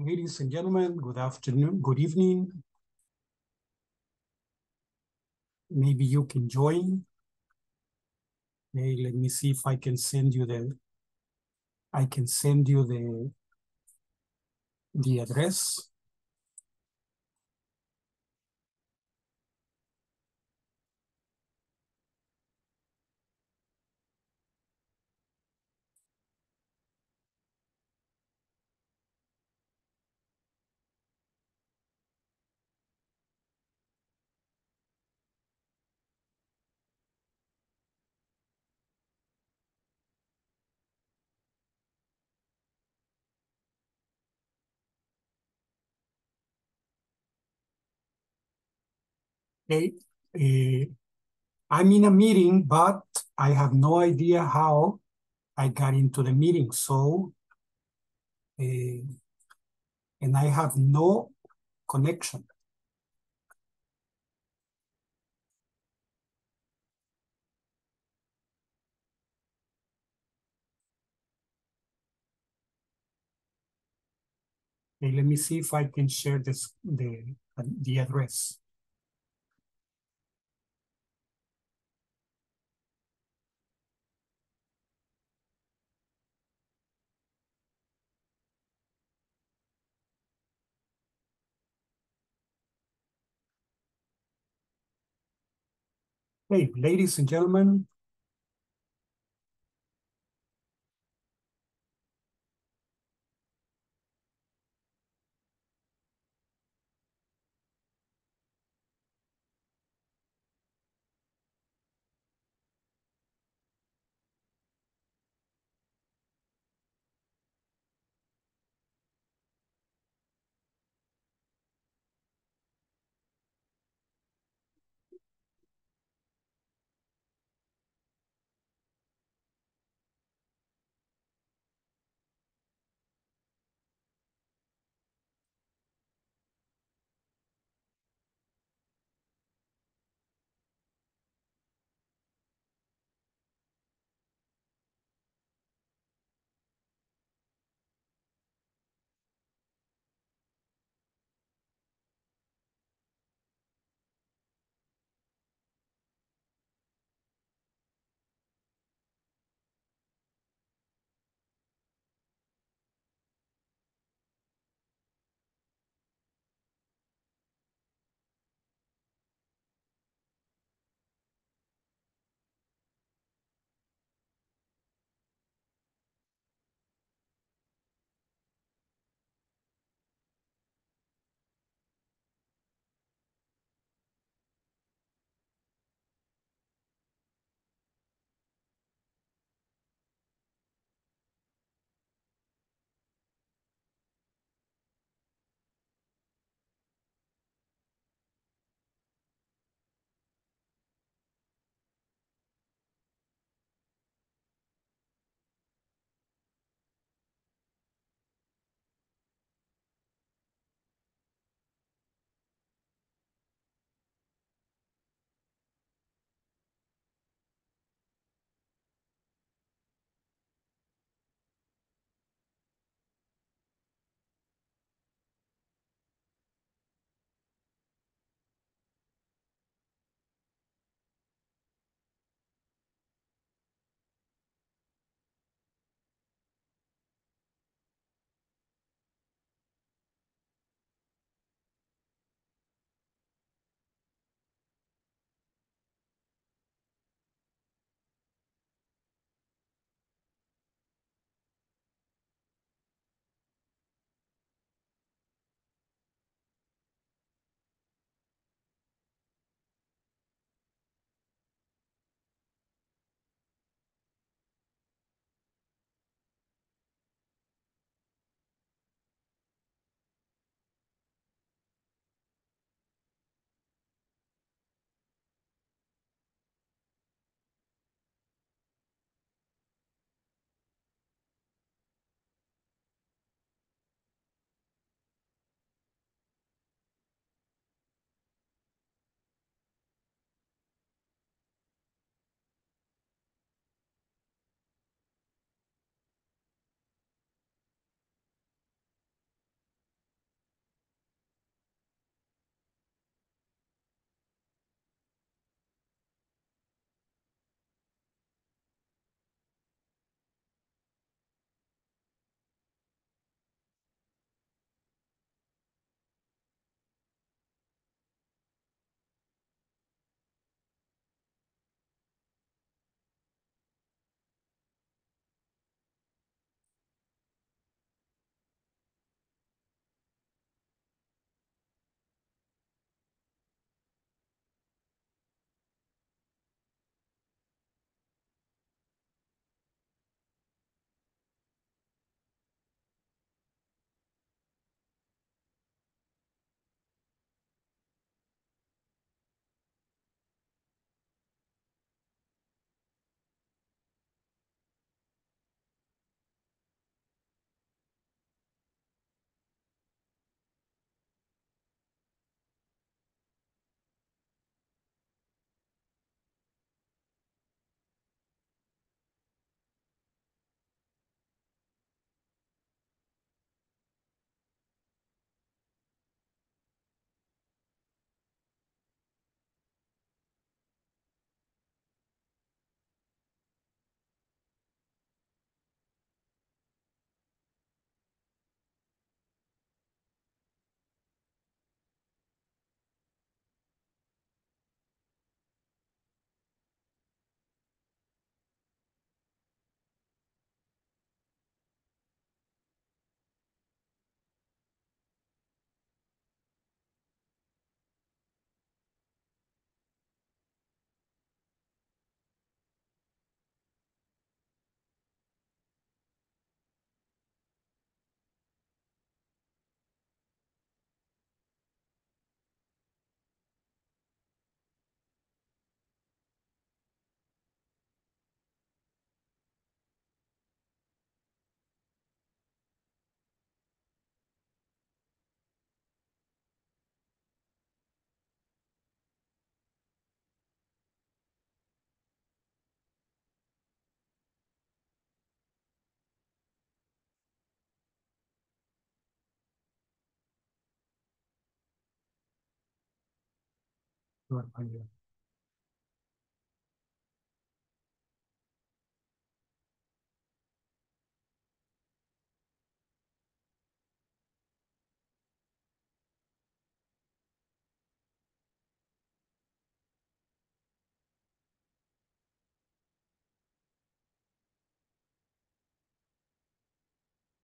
Ladies and gentlemen, good afternoon, good evening. Maybe you can join. Hey, let me see if I can send you the address. Okay. I'm in a meeting, but I have no idea how I got into the meeting. So, and I have no connection. Okay, let me see if I can share this the address. Hey, ladies and gentlemen, Sure, I do.